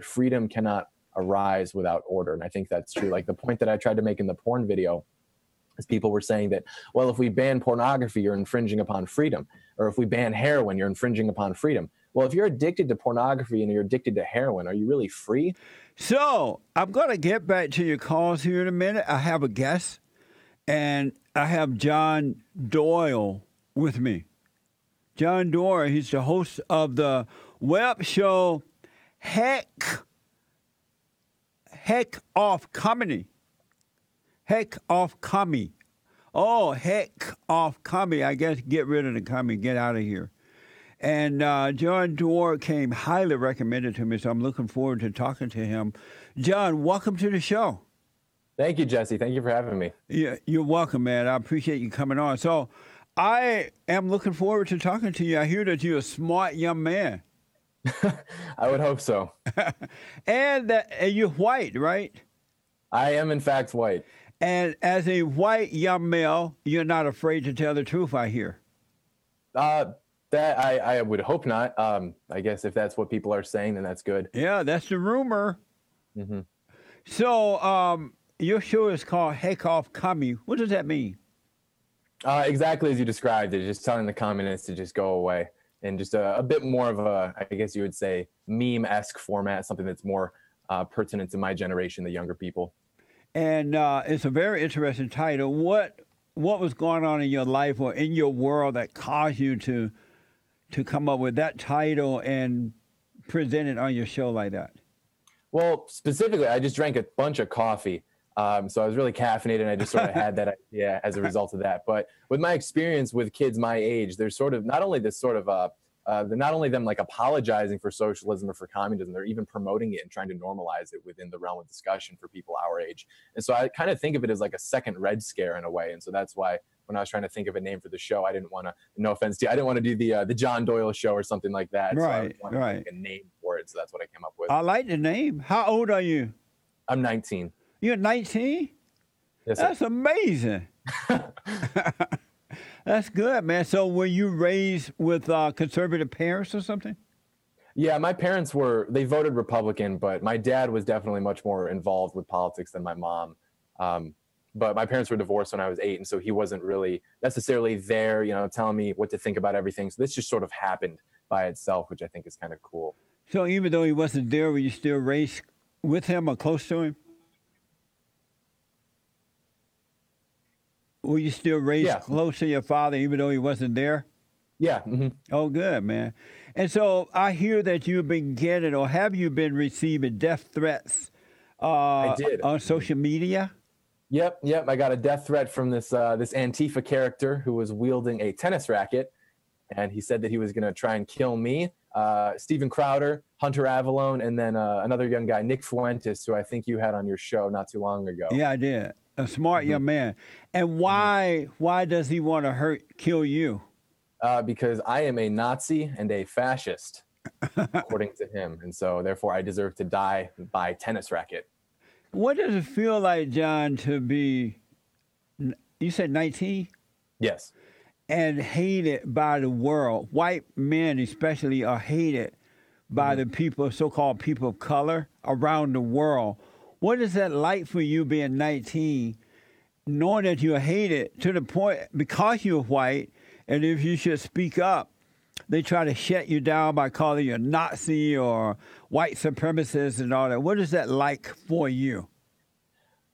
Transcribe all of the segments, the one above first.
freedom cannot arise without order. And I think that's true. Like the point that I tried to make in the porn video is people were saying that, well, if we ban pornography, you're infringing upon freedom. Or if we ban heroin, you're infringing upon freedom. Well, if you're addicted to pornography and you're addicted to heroin, are you really free? So I'm going to get back to your calls here in a minute. I have a guest, and I have John Doyle with me. John Doyle, he's the host of the web show Heck Off Commie. Heck Off Commie. Oh, Heck Off Commie. I guess get rid of the commie, get out of here. And John Doyle came highly recommended to me, so I'm looking forward to talking to him. John, welcome to the show. Thank you, Jesse. Thank you for having me. Yeah, you're welcome, man. I appreciate you coming on. So I am looking forward to talking to you. I hear that you're a smart young man. I would hope so. And you're white, right? I am, in fact, white. And as a white young male, you're not afraid to tell the truth, I hear. That I would hope not. I guess if that's what people are saying, then that's good. Yeah, that's the rumor. Mm-hmm. So your show is called Heck Off Commie. What does that mean? Exactly as you described it, just telling the communists to just go away. And just a bit more of a, I guess you would say, meme-esque format, something that's more pertinent to my generation, the younger people. And it's a very interesting title. What was going on in your life or in your world that caused you to come up with that title and present it on your show like that? Well, specifically, I just drank a bunch of coffee. So I was really caffeinated, and I just sort of had that idea as a result of that. But with my experience with kids my age, there's sort of not only this sort of they're not only them like apologizing for socialism or for communism, they're even promoting it and trying to normalize it within the realm of discussion for people our age. And so I kind of think of it as like a second Red Scare in a way. And so that's why when I was trying to think of a name for the show, I didn't want to, no offense to you, I didn't want to do the John Doyle show or something like that. Right, so I wanted to make a name for it. So that's what I came up with. I like the name. How old are you? I'm 19. You're 19? Yes, sir. That's amazing. That's good, man. So were you raised with conservative parents or something? Yeah, my parents they voted Republican, but my dad was definitely much more involved with politics than my mom. But my parents were divorced when I was 8, and so he wasn't really necessarily there, telling me what to think about everything. So this just sort of happened by itself, which I think is kind of cool. So even though he wasn't there, were you still raised with him or close to him? Were you still raised close to your father, even though he wasn't there? Yeah. Mm-hmm. Oh, good, man. And so I hear that you've been getting, or have you been receiving death threats I did. On social media? Yep. I got a death threat from this Antifa character who was wielding a tennis racket, and he said that he was going to try and kill me, Steven Crowder, Hunter Avalone, and then another young guy, Nick Fuentes, who I think you had on your show not too long ago. Yeah, I did. A smart young man. And why does he want to kill you? Because I am a Nazi and a fascist, according to him. And so, therefore, I deserve to die by tennis racket. What does it feel like, John, to be, you said 19? Yes. And hated by the world. White men especially are hated by the people, so-called people of color around the world. What is that like for you being 19, knowing that you're hated to the point because you're white, and if you should speak up, they try to shut you down by calling you a Nazi or white supremacist and all that. What is that like for you?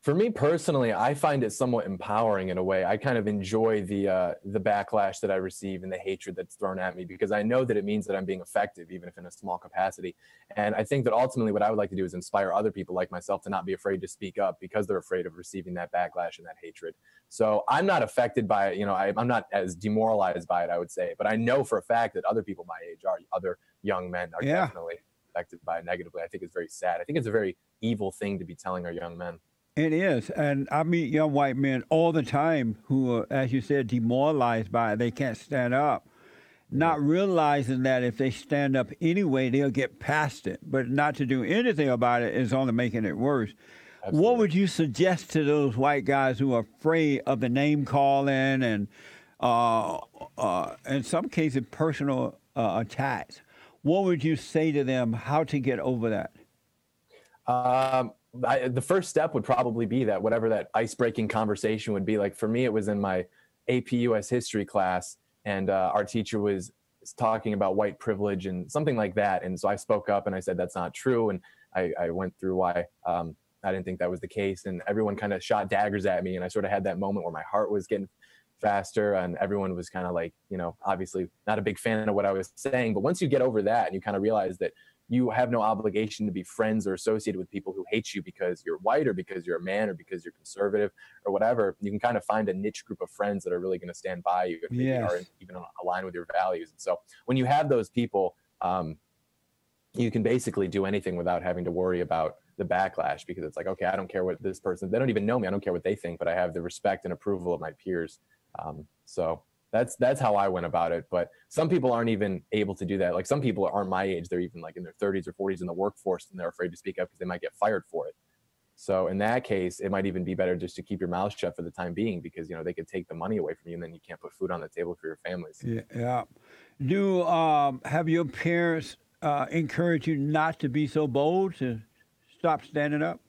For me personally, I find it somewhat empowering in a way. I kind of enjoy the backlash that I receive and the hatred that's thrown at me because I know that it means that I'm being effective, even if in a small capacity. And I think that ultimately what I would like to do is inspire other people like myself to not be afraid to speak up because they're afraid of receiving that backlash and that hatred. So I'm not affected by it. I'm not as demoralized by it, I would say. But I know for a fact that other people my age are, other young men are definitely affected by it negatively. I think it's very sad. I think it's a very evil thing to be telling our young men. It is, and I meet young white men all the time who are, as you said, demoralized by it. They can't stand up, not realizing that if they stand up anyway, they'll get past it. But not to do anything about it is only making it worse. Absolutely. What would you suggest to those white guys who are afraid of the name-calling and, in some cases, personal attacks? What would you say to them how to get over that? The first step would probably be that whatever that ice-breaking conversation would be. Like for me, it was in my AP US history class, and our teacher was talking about white privilege and something like that. And so I spoke up and I said, that's not true. And I went through why I didn't think that was the case. And everyone kind of shot daggers at me. And I sort of had that moment where my heart was getting faster, and everyone was kind of like, you know, obviously not a big fan of what I was saying. But once you get over that and you kind of realize that you have no obligation to be friends or associated with people who hate you because you're white or because you're a man or because you're conservative or whatever, you can kind of find a niche group of friends that are really going to stand by you and maybe are even aligned with your values. And so when you have those people, you can basically do anything without having to worry about the backlash, because it's like, okay, I don't care what this person, they don't even know me, I don't care what they think, but I have the respect and approval of my peers. So that's how I went about it. But some people aren't even able to do that. Like some people aren't my age. They're even like in their 30s or 40s in the workforce, and they're afraid to speak up because they might get fired for it. So in that case, it might even be better just to keep your mouth shut for the time being, because, you know, they could take the money away from you and then you can't put food on the table for your families. Yeah. Do, have your parents, encourage you not to be so bold, to stop standing up?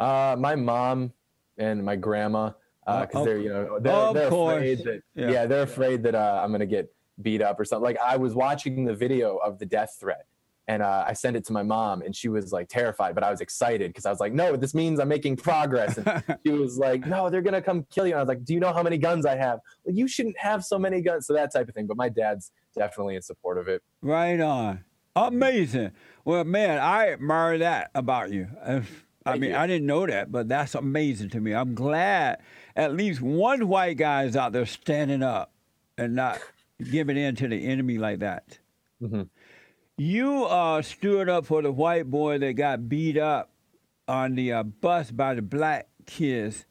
My mom and my grandma, because they're, you know, they're afraid that, they're afraid that I'm going to get beat up or something. Like I was watching the video of the death threat, and I sent it to my mom, and she was like terrified, but I was excited because I was like, no, this means I'm making progress. And she was like, no, they're going to come kill you. And I was like, do you know how many guns I have? Well, you shouldn't have so many guns. So that type of thing. But my dad's definitely in support of it. Right on. Amazing. Well, man, I admire that about you. I mean, I didn't know that, but that's amazing to me. I'm glad at least one white guy is out there standing up and not giving in to the enemy like that. Mm-hmm. You stood up for the white boy that got beat up on the bus by the black kids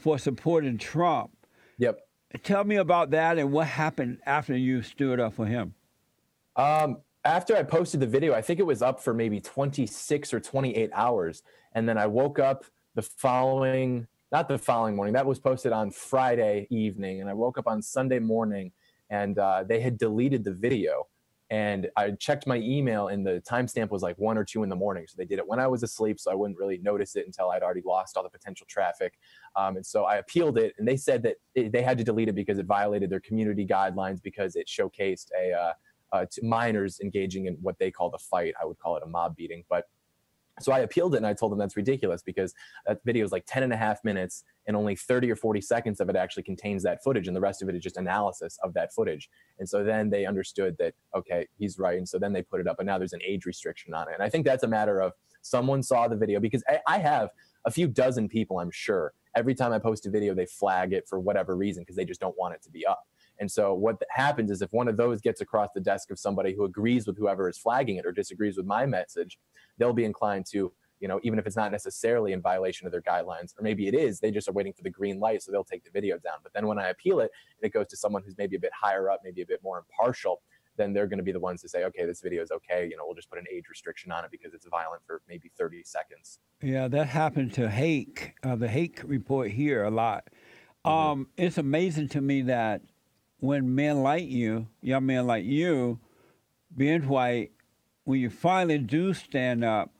for supporting Trump. Yep. Tell me about that and what happened after you stood up for him. After I posted the video, I think it was up for maybe 26 or 28 hours. And then I woke up not the following morning, that was posted on Friday evening. And I woke up on Sunday morning, and they had deleted the video. And I checked my email, and the timestamp was like 1 or 2 in the morning. So they did it when I was asleep, so I wouldn't really notice it until I'd already lost all the potential traffic. And so I appealed it, and they said that they had to delete it because it violated their community guidelines, because it showcased to minors engaging in what they call the fight. I would call it a mob beating. But so I appealed it, and I told them that's ridiculous, because that video is like 10 and a half minutes and only 30 or 40 seconds of it actually contains that footage, and the rest of it is just analysis of that footage. And so then they understood that, okay, he's right. And so then they put it up, and now there's an age restriction on it. And I think that's a matter of someone saw the video, because I have a few dozen people, I'm sure. Every time I post a video, they flag it for whatever reason, because they just don't want it to be up. And so what happens is, if one of those gets across the desk of somebody who agrees with whoever is flagging it or disagrees with my message, they'll be inclined to, you know, even if it's not necessarily in violation of their guidelines, or maybe it is, they just are waiting for the green light, so they'll take the video down. But then when I appeal it, and it goes to someone who's maybe a bit higher up, maybe a bit more impartial, then they're going to be the ones to say, okay, this video is okay. You know, we'll just put an age restriction on it because it's violent for maybe 30 seconds. Yeah, that happened to Hake, the Hake Report here a lot. It's amazing to me that when men like you, young men like you, being white, when you finally do stand up,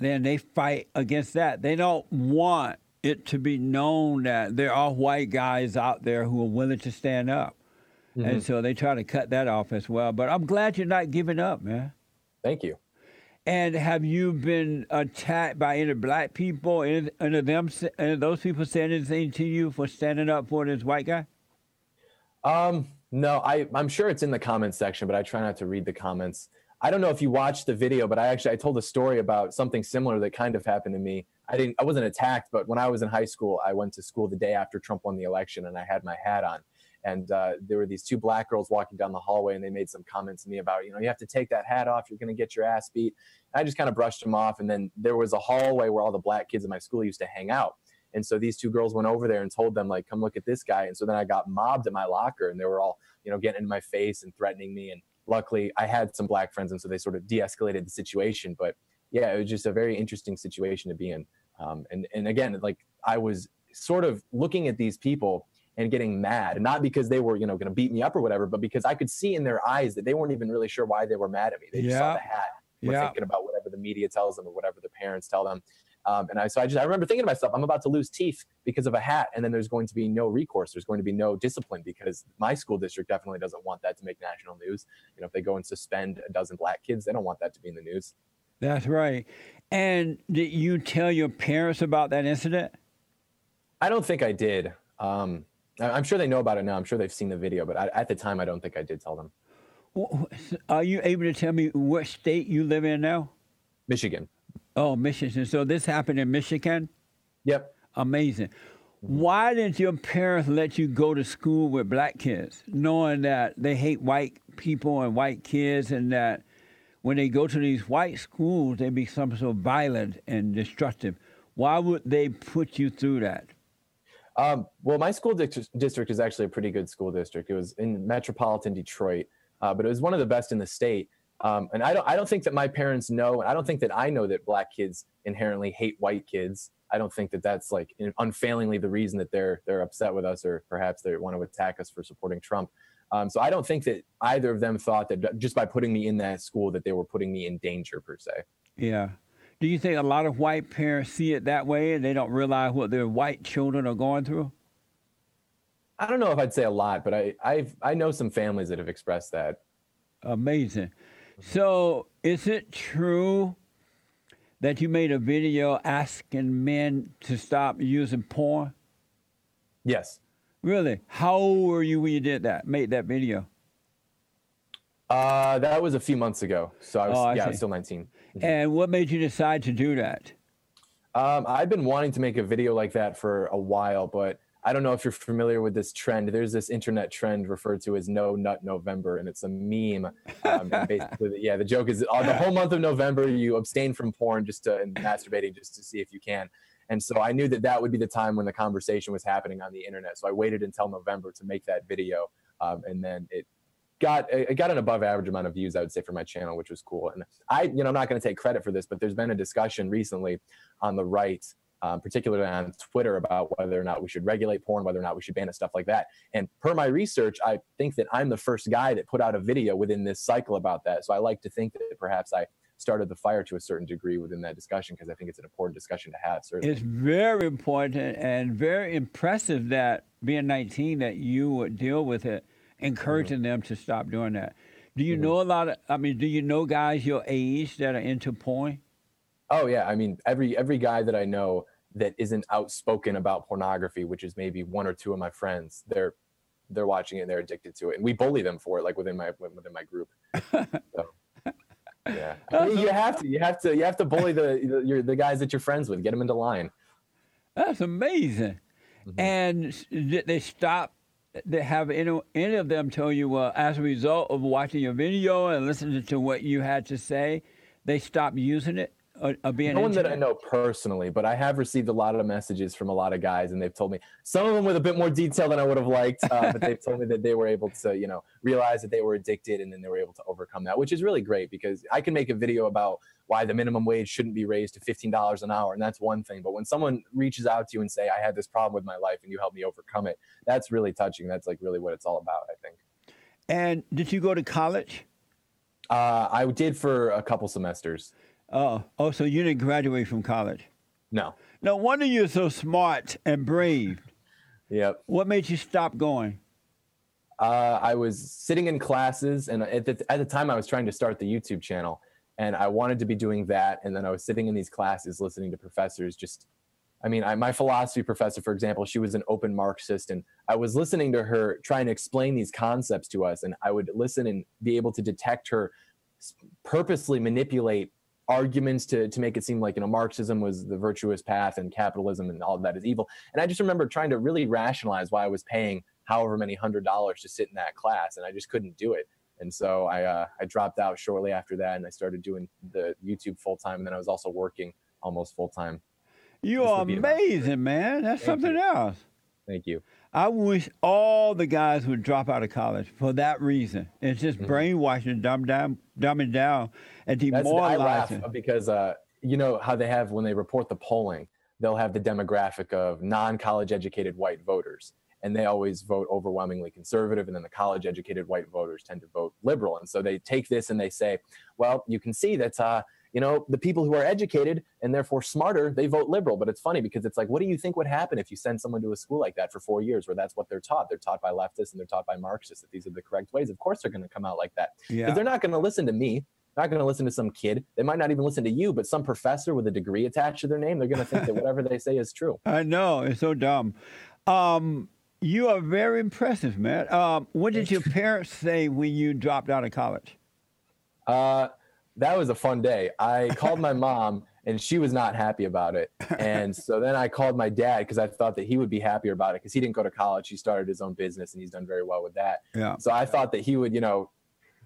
then they fight against that. They don't want it to be known that there are white guys out there who are willing to stand up. Mm-hmm. And so they try to cut that off as well. But I'm glad you're not giving up, man. Thank you. And have you been attacked by any black people, any of those people saying anything to you for standing up for this white guy? No, I'm sure it's in the comments section, but I try not to read the comments. I don't know if you watched the video, but I told a story about something similar that kind of happened to me. I wasn't attacked, but when I was in high school, I went to school the day after Trump won the election, and I had my hat on. And there were these two black girls walking down the hallway, and they made some comments to me about, you know, you have to take that hat off, you're going to get your ass beat. And I just kind of brushed them off. And then there was a hallway where all the black kids in my school used to hang out. And so these two girls went over there and told them, like, come look at this guy. And so then I got mobbed at my locker, and they were all, you know, getting in my face and threatening me. And luckily I had some black friends, and so they sort of de-escalated the situation. But yeah, it was just a very interesting situation to be in. And again, like, I was sort of looking at these people and getting mad, not because they were, you know, going to beat me up or whatever, but because I could see in their eyes that they weren't even really sure why they were mad at me. They just saw the hat. We're thinking about whatever the media tells them or whatever the parents tell them. And I remember thinking to myself, I'm about to lose teeth because of a hat, and then there's going to be no recourse. There's going to be no discipline because my school district definitely doesn't want that to make national news. You know, if they go and suspend a dozen black kids, they don't want that to be in the news. That's right. And did you tell your parents about that incident? I don't think I did. I'm sure they know about it now. I'm sure they've seen the video, but at the time, I don't think I did tell them. Are you able to tell me what state you live in now? Michigan. Oh, Michigan. So this happened in Michigan? Yep. Amazing. Why didn't your parents let you go to school with black kids, knowing that they hate white people and white kids, and that when they go to these white schools, they become so violent and destructive? Why would they put you through that? Well, my school district is actually a pretty good school district. It was in metropolitan Detroit, but it was one of the best in the state. And I don't think that my parents know, and I don't think that I know that black kids inherently hate white kids. I don't think that that's like unfailingly the reason that they're upset with us, or perhaps they want to attack us for supporting Trump. So I don't think that either of them thought that just by putting me in that school that they were putting me in danger per se. Yeah. Do you think a lot of white parents see it that way and they don't realize what their white children are going through? I don't know if I'd say a lot, but I know some families that have expressed that. Amazing. So is it true that you made a video asking men to stop using porn? Yes. Really? How old were you when you did that, made that video? That was a few months ago. So I was still 19. And what made you decide to do that? I've been wanting to make a video like that for a while, but I don't know if you're familiar with this trend. There's this internet trend referred to as No Nut November, and it's a meme. And basically, the joke is the whole month of November, you abstain from porn and masturbating just to see if you can. And so I knew that that would be the time when the conversation was happening on the internet. So I waited until November to make that video, and then it got an above average amount of views, I would say, for my channel, which was cool. And I'm not going to take credit for this, but there's been a discussion recently on the right, particularly on Twitter, about whether or not we should regulate porn, whether or not we should ban it, stuff like that. And per my research, I think that I'm the first guy that put out a video within this cycle about that. So I like to think that perhaps I started the fire to a certain degree within that discussion, because I think it's an important discussion to have. Certainly. It's very important and very impressive that being 19, that you would deal with it, encouraging them to stop doing that. Do you know do you know guys your age that are into porn? Oh yeah. I mean, every guy that I know that isn't outspoken about pornography, which is maybe one or two of my friends, they're watching it and they're addicted to it. And we bully them for it, like within my group. So, yeah. I mean, you have to bully the guys that you're friends with, get them into line. That's amazing. Mm-hmm. And did they stop? They have any of them tell you, well, as a result of watching your video and listening to what you had to say, they stopped using it? No one that I know personally, but I have received a lot of messages from a lot of guys, and they've told me, some of them with a bit more detail than I would have liked, but they've told me that they were able to, realize that they were addicted, and then they were able to overcome that, which is really great, because I can make a video about why the minimum wage shouldn't be raised to $15 an hour, and that's one thing. But when someone reaches out to you and say, I had this problem with my life, and you helped me overcome it, that's really touching. That's like really what it's all about, I think. And did you go to college? I did for a couple semesters. Oh, so you didn't graduate from college? No. No wonder you're so smart and brave. Yep. What made you stop going? I was sitting in classes, and at the time I was trying to start the YouTube channel, and I wanted to be doing that, and then I was sitting in these classes listening to professors my philosophy professor, for example, she was an open Marxist, and I was listening to her trying to explain these concepts to us, and I would listen and be able to detect her purposely manipulate arguments to make it seem like Marxism was the virtuous path and capitalism and all of that is evil. And I just remember trying to really rationalize why I was paying however many $100 to sit in that class, and I just couldn't do it. And so I dropped out shortly after that, and I started doing the YouTube full time, and then I was also working almost full time. You are amazing, man. That's something else. Thank you. I wish all the guys would drop out of college for that reason. It's just brainwashing, dumbing down, and demoralizing. I laugh because how they have, when they report the polling, they'll have the demographic of non-college educated white voters, and they always vote overwhelmingly conservative, and then the college educated white voters tend to vote liberal. And so they take this and they say, well, you can see that you know, the people who are educated and therefore smarter, they vote liberal. But it's funny because it's like, what do you think would happen if you send someone to a school like that for 4 years where that's what they're taught? They're taught by leftists and they're taught by Marxists that these are the correct ways. Of course they're going to come out like that. Yeah. Because they're not going to listen to me. Not going to listen to some kid. They might not even listen to you, but some professor with a degree attached to their name, they're going to think that whatever they say is true. I know. It's so dumb. You are very impressive, man. What did your parents say when you dropped out of college? That was a fun day. I called my mom, and she was not happy about it. And so then I called my dad because I thought that he would be happier about it because he didn't go to college. He started his own business, and he's done very well with that. Yeah. So I thought that he would, you know,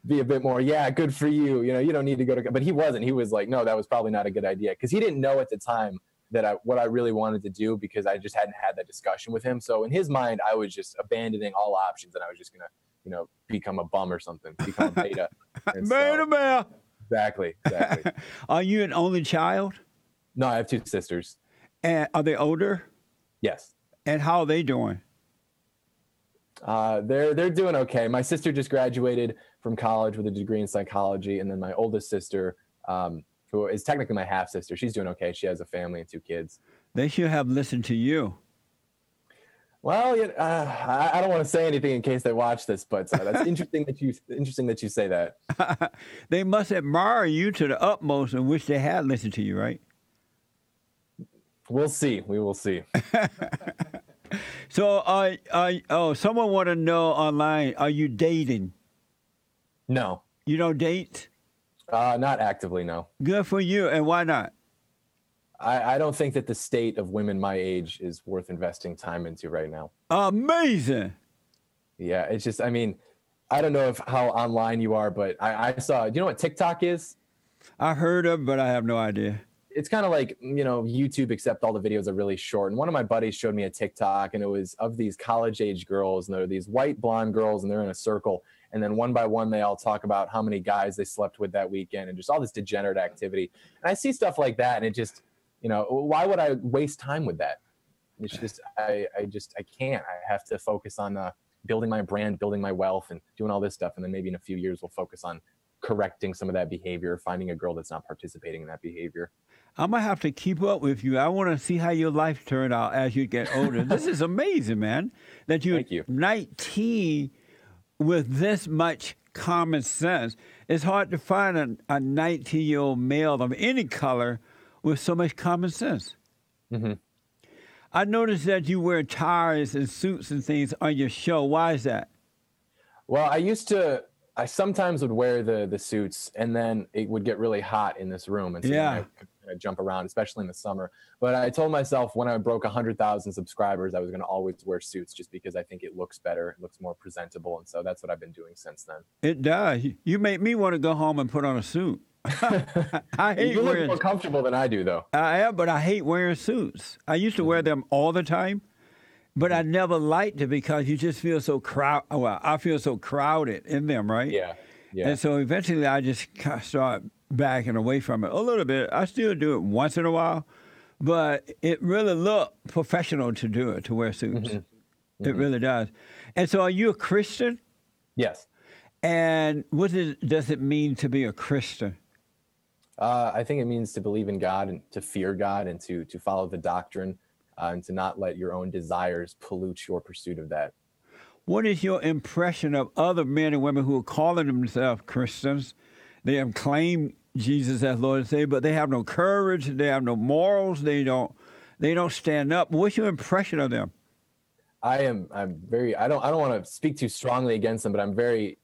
be a bit more, yeah, good for you. You know, you don't need to go to, but he wasn't. He was like, no, that was probably not a good idea. Cause he didn't know at the time that what I really wanted to do, because I just hadn't had that discussion with him. So in his mind, I was just abandoning all options and I was just going to, you know, become a bum or something, become a beta. Beta bear. Exactly. Exactly. Are you an only child? No, I have two sisters. And are they older? Yes. And how are they doing? They're doing okay. My sister just graduated from college with a degree in psychology, and then my oldest sister, who is technically my half sister, she's doing okay. She has a family and two kids. They should have listened to you. Well, I don't want to say anything in case they watch this, but that's interesting that you say that. They must admire you to the utmost and wish they had listened to you, right? We'll see. We will see. So, someone want to know online, are you dating? No. You don't date? Not actively, no. Good for you. And why not? I don't think that the state of women my age is worth investing time into right now. Amazing. Yeah, it's just, I mean, I don't know how online you are, but I saw, do you know what TikTok is? I heard of, but I have no idea. It's kind of like, you know, YouTube, except all the videos are really short. And one of my buddies showed me a TikTok, and it was of these college age girls, and they're these white blonde girls, and they're in a circle. And then one by one, they all talk about how many guys they slept with that weekend and just all this degenerate activity. And I see stuff like that, and it just, you know, why would I waste time with that? It's just, I can't. I have to focus on building my brand, building my wealth, and doing all this stuff. And then maybe in a few years, we'll focus on correcting some of that behavior, finding a girl that's not participating in that behavior. I'm going to have to keep up with you. I want to see how your life turned out as you get older. This is amazing, man, that you're 19 with this much common sense. It's hard to find a 19-year-old male of any color with so much common sense. Mm-hmm. I noticed that you wear ties and suits and things on your show. Why is that? Well, I sometimes would wear the suits, and then it would get really hot in this room. And so yeah. I jump around, especially in the summer. But I told myself when I broke 100,000 subscribers, I was going to always wear suits just because I think it looks better. It looks more presentable. And so that's what I've been doing since then. It does. You make me want to go home and put on a suit. I hate you look more comfortable than I do, though. I am, but I hate wearing suits. I used to wear them all the time. But I never liked it because you just feel so I feel so crowded in them, right? Yeah, yeah. And so eventually I just start backing away from it a little bit. I still do it once in a while, but it really looked professional to wear suits. Mm-hmm. It really does. And so are you a Christian? Yes. And what does it mean to be a Christian? I think it means to believe in God and to fear God and to follow the doctrine. And to not let your own desires pollute your pursuit of that. What is your impression of other men and women who are calling themselves Christians? They have claimed Jesus as Lord and Savior, but they have no courage. They have no morals. They don't stand up. What's your impression of them? I don't want to speak too strongly against them, but I'm very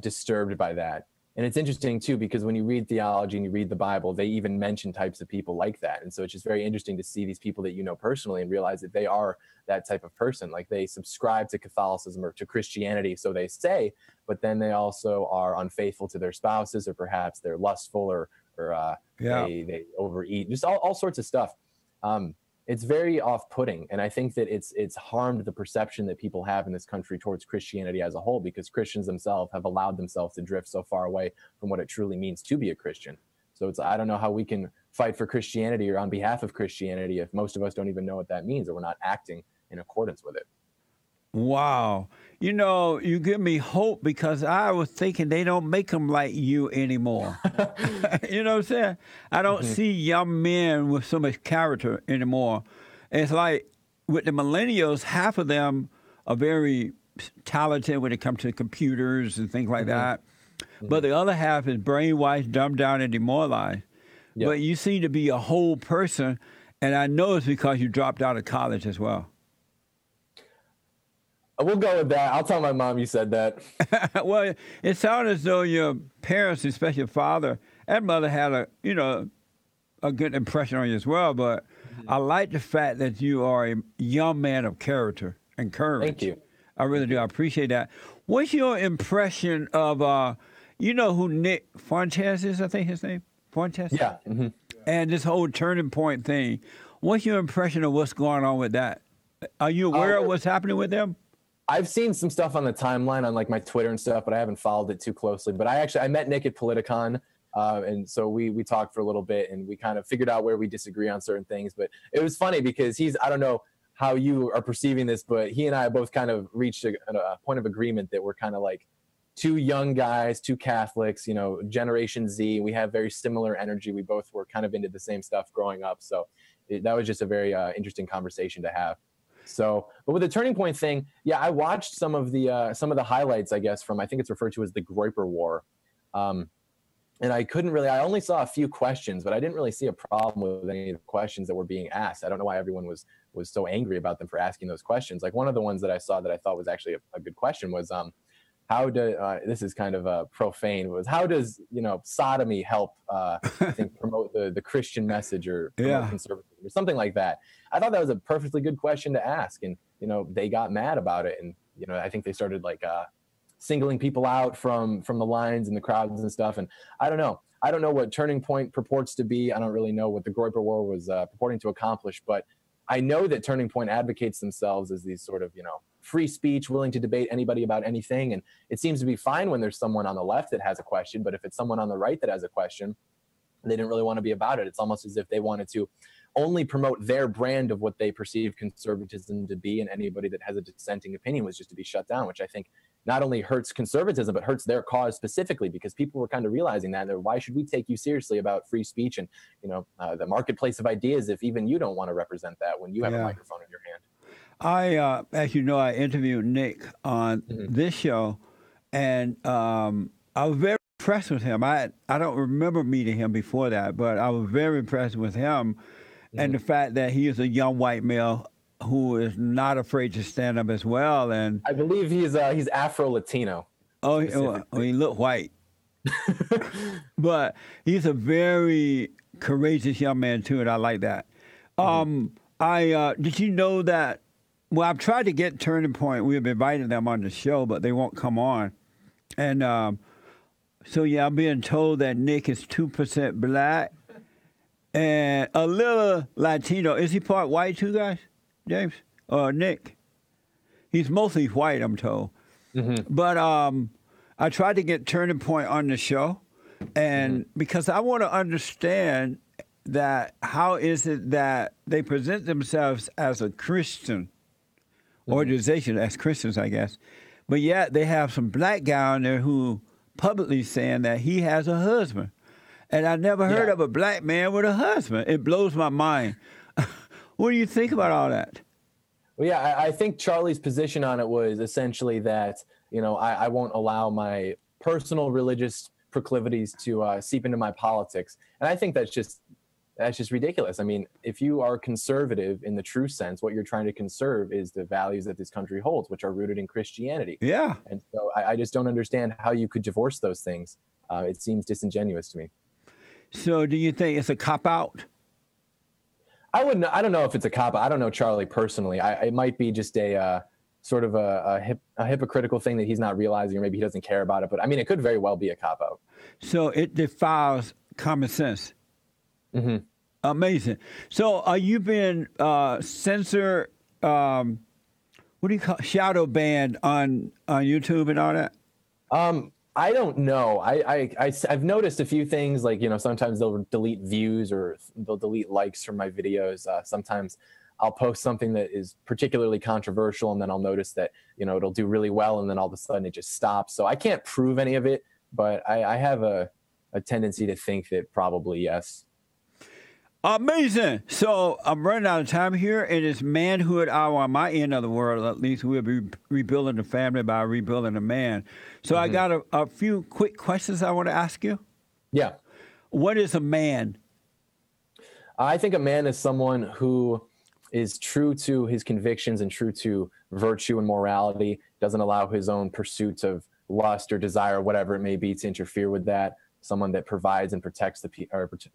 disturbed by that. And it's interesting, too, because when you read theology and you read the Bible, they even mention types of people like that. And so it's just very interesting to see these people that you know personally and realize that they are that type of person. Like they subscribe to Catholicism or to Christianity, so they say, but then they also are unfaithful to their spouses, or perhaps they're lustful they overeat, just all sorts of stuff. It's very off-putting, and I think that it's harmed the perception that people have in this country towards Christianity as a whole, because Christians themselves have allowed themselves to drift so far away from what it truly means to be a Christian. So I don't know how we can fight for Christianity or on behalf of Christianity if most of us don't even know what that means, or we're not acting in accordance with it. Wow. You know, you give me hope because I was thinking they don't make them like you anymore. You know what I'm saying? I don't see young men with so much character anymore. It's like with the millennials, half of them are very talented when it comes to computers and things like that. But the other half is brainwashed, dumbed down, and demoralized. Yep. But you seem to be a whole person, and I know it's because you dropped out of college as well. We'll go with that. I'll tell my mom you said that. Well, it sounded as though your parents, especially your father and mother, had a good impression on you as well. But I like the fact that you are a young man of character and courage. Thank you. I really do. I appreciate that. What's your impression of, you know who Nick Fuentes is, I think his name? Fuentes? Yeah. Mm-hmm. And this whole Turning Point thing. What's your impression of what's going on with that? Are you aware of what's happening with them? I've seen some stuff on the timeline on like my Twitter and stuff, but I haven't followed it too closely. But I met Nick at Politicon, and so we talked for a little bit, and we kind of figured out where we disagree on certain things. But it was funny because I don't know how you are perceiving this, but he and I both kind of reached a point of agreement that we're kind of like two young guys, two Catholics, you know, Generation Z. We have very similar energy. We both were kind of into the same stuff growing up, so that was just a very interesting conversation to have. So, but with the Turning Point thing, yeah, I watched some of the highlights, I guess, from, I think it's referred to as the Groyper War. And I only saw a few questions, but I didn't really see a problem with any of the questions that were being asked. I don't know why everyone was so angry about them for asking those questions. Like one of the ones that I saw that I thought was actually a good question was, this is kind of profane, was how does, sodomy help, I think, promote the Christian message or conservatism or something like that? I thought that was a perfectly good question to ask. And, they got mad about it. And, I think they started like singling people out from the lines and the crowds and stuff. And I don't know what Turning Point purports to be. I don't really know what the Groyper War was purporting to accomplish, but I know that Turning Point advocates themselves as these sort of, free speech, willing to debate anybody about anything. And it seems to be fine when there's someone on the left that has a question, but if it's someone on the right that has a question, they didn't really want to be about it. It's almost as if they wanted to only promote their brand of what they perceive conservatism to be, and anybody that has a dissenting opinion was just to be shut down, which I think not only hurts conservatism, but hurts their cause specifically, because people were kind of realizing that why should we take you seriously about free speech and, the marketplace of ideas if even you don't want to represent that when you have a microphone in your hand. As you know, I interviewed Nick on this show, and I was very impressed with him. I don't remember meeting him before that, but I was very impressed with him and the fact that he is a young white male who is not afraid to stand up as well. And I believe he's Afro-Latino. Oh, he looked white. But he's a very courageous young man, too, and I like that. Did you know that? Well, I've tried to get Turning Point. We've invited them on the show, but they won't come on. And I'm being told that Nick is 2% black and a little Latino. Is he part white too, guys? James? Nick? He's mostly white, I'm told. Mm-hmm. But I tried to get Turning Point on the show, and because I want to understand that how is it that they present themselves as a Christian organization, as Christians, I guess. But yet they have some black guy on there who publicly saying that he has a husband. And I never heard of a black man with a husband. It blows my mind. What do you think about all that? Well, yeah, I think Charlie's position on it was essentially that, I won't allow my personal religious proclivities to seep into my politics. And I think that's just ridiculous. I mean, if you are conservative in the true sense, what you're trying to conserve is the values that this country holds, which are rooted in Christianity. Yeah. And so I just don't understand how you could divorce those things. It seems disingenuous to me. So do you think it's a cop-out? I don't know if it's a cop-out. I don't know Charlie personally. It might be just a hypocritical thing that he's not realizing, or maybe he doesn't care about it. But I mean, it could very well be a cop-out. So it defies common sense. Mm-hmm. Amazing. So are you being censored? What do you call shadow banned on YouTube and all that? I don't know. I've noticed a few things, like sometimes they'll delete views or they'll delete likes from my videos. Sometimes I'll post something that is particularly controversial, and then I'll notice that, you know, it'll do really well, and then all of a sudden it just stops. So I can't prove any of it, but I have a tendency to think that probably yes. Amazing. So I'm running out of time here. It is manhood hour on my end of the world. At least we'll be rebuilding the family by rebuilding a man. So I got a few quick questions I want to ask you. Yeah. What is a man? I think a man is someone who is true to his convictions and true to virtue and morality, doesn't allow his own pursuits of lust or desire, whatever it may be, to interfere with that. Someone that provides and protects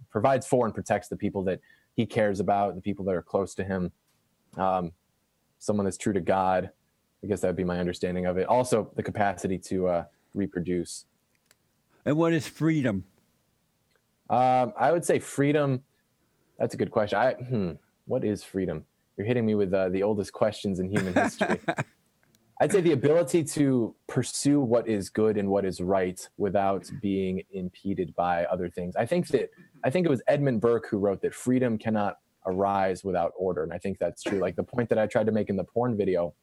provides for and protects the people that he cares about, the people that are close to him. Someone that's true to God. I guess that would be my understanding of it. Also, the capacity to reproduce. And what is freedom? I would say freedom. That's a good question. What is freedom? You're hitting me with the oldest questions in human history. I'd say the ability to pursue what is good and what is right without being impeded by other things. I think it was Edmund Burke who wrote that freedom cannot arise without order. And I think that's true. Like the point that I tried to make in the porn video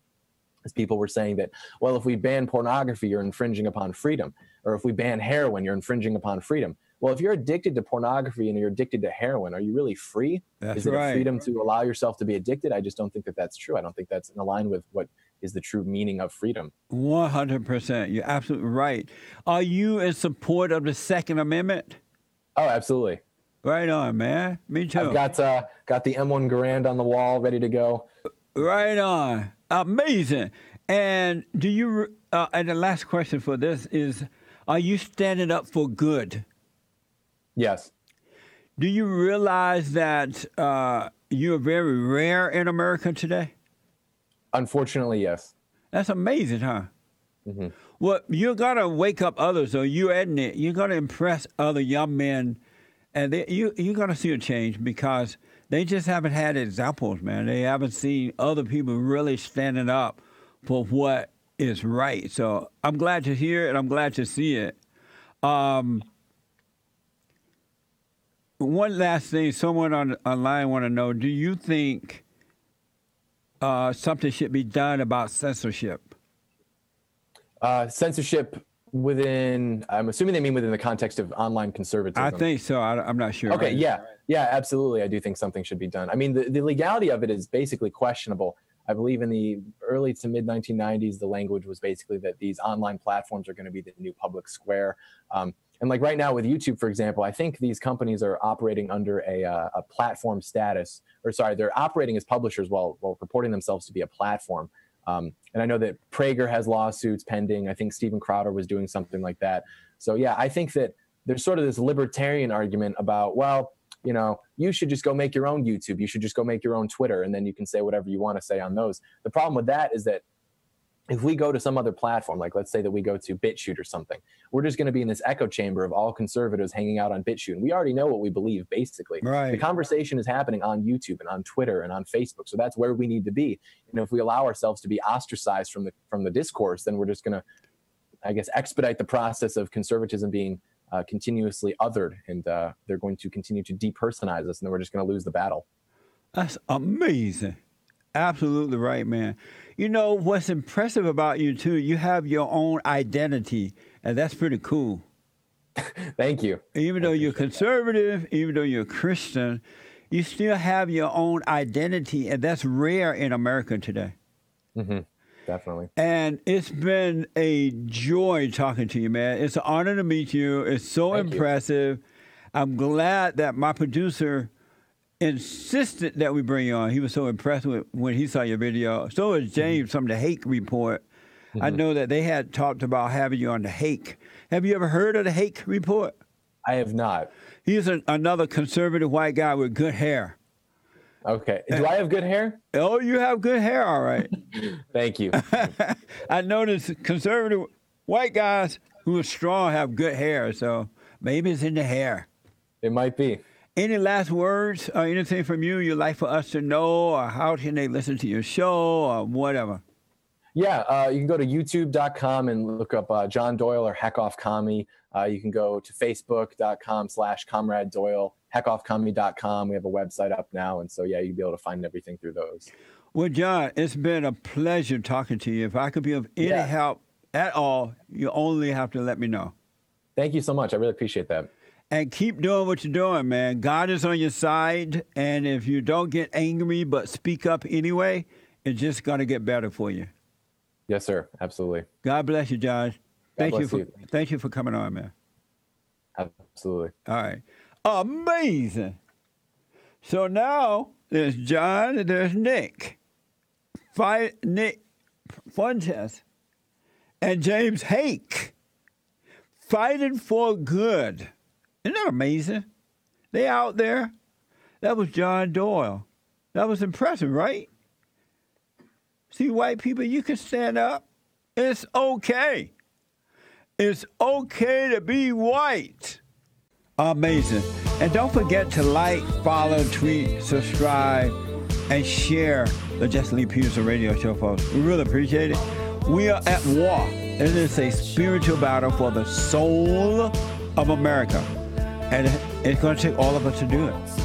is people were saying that, well, if we ban pornography, you're infringing upon freedom. Or if we ban heroin, you're infringing upon freedom. Well, if you're addicted to pornography and you're addicted to heroin, are you really free? That's is it right. A freedom to allow yourself to be addicted? I just don't think that that's true. I don't think that's in line with what is the true meaning of freedom. 100%. You're absolutely right. Are you in support of the Second Amendment? Oh, absolutely. Right on, man. Me too. I've got the M1 Garand on the wall ready to go. Right on. Amazing. And do you? And the last question for this is, are you standing up for good? Yes. Do you realize that you're very rare in America today? Unfortunately, yes. That's amazing, huh? Mm-hmm. Well, you're going to wake up others, or you admit, you're going to impress other young men, and you're going to see a change because they just haven't had examples, man. They haven't seen other people really standing up for what is right. So I'm glad to hear it. I'm glad to see it. One last thing, someone online want to know, do you think something should be done about censorship? Censorship within, I'm assuming they mean within the context of online conservatism. I think so. I'm not sure. Okay, right? Yeah, absolutely. I do think something should be done. I mean, the legality of it is basically questionable. I believe in the early to mid 1990s, the language was basically that these online platforms are going to be the new public square. And like right now with YouTube, for example, I think these companies are operating under a platform status, they're operating as publishers while purporting themselves to be a platform. And I know that Prager has lawsuits pending. I think Steven Crowder was doing something like that. So yeah, I think that there's sort of this libertarian argument about, well, you know, you should just go make your own YouTube. You should just go make your own Twitter, and then you can say whatever you want to say on those. The problem with that is that if we go to some other platform, like let's say that we go to BitChute or something, we're just going to be in this echo chamber of all conservatives hanging out on BitChute. And we already know what we believe, basically. Right. The conversation is happening on YouTube and on Twitter and on Facebook. So that's where we need to be. You know, if we allow ourselves to be ostracized from the discourse, then we're just going to, I guess, expedite the process of conservatism being continuously othered. And they're going to continue to depersonize us. And then we're just going to lose the battle. That's amazing. Absolutely right, man. You know, what's impressive about you, too, you have your own identity, and that's pretty cool. Thank you. Even though you're conservative, even though you're Christian, you still have your own identity, and that's rare in America today. Mm-hmm. Definitely. And it's been a joy talking to you, man. It's an honor to meet you. It's so impressive. I'm glad that my producer insisted that we bring you on. He was so impressed with when he saw your video. So is James from the Hake Report. I know that they had talked about having you on the Hake. Have you ever heard of the Hake Report? I have not. He's another conservative white guy with good hair. Okay. Do I have good hair? Oh, you have good hair, all right. Thank you. I noticed conservative white guys who are strong have good hair, so maybe it's in the hair. It might be. Any last words or anything from you you'd like for us to know, or how can they listen to your show or whatever? Yeah, you can go to youtube.com and look up John Doyle or Heck Off Commie. You can go to facebook.com/Comrade Doyle, heckoffcommie.com. We have a website up now. And so, yeah, you'll be able to find everything through those. Well, John, it's been a pleasure talking to you. If I could be of any help at all, you only have to let me know. Thank you so much. I really appreciate that. And keep doing what you're doing, man. God is on your side. And if you don't get angry but speak up anyway, it's just going to get better for you. Yes, sir. Absolutely. God bless you, John. Thank you for coming on, man. Absolutely. All right. Amazing. So now there's John and there's Nick. Nick Fuentes and James Hake fighting for good. Isn't that amazing? They out there. That was John Doyle. That was impressive, right? See, white people, you can stand up. It's okay. It's okay to be white. Amazing. And don't forget to like, follow, tweet, subscribe, and share the Jesse Lee Peterson radio show, folks. We really appreciate it. We are at war. It is a spiritual battle for the soul of America. And it's going to take all of us to do it.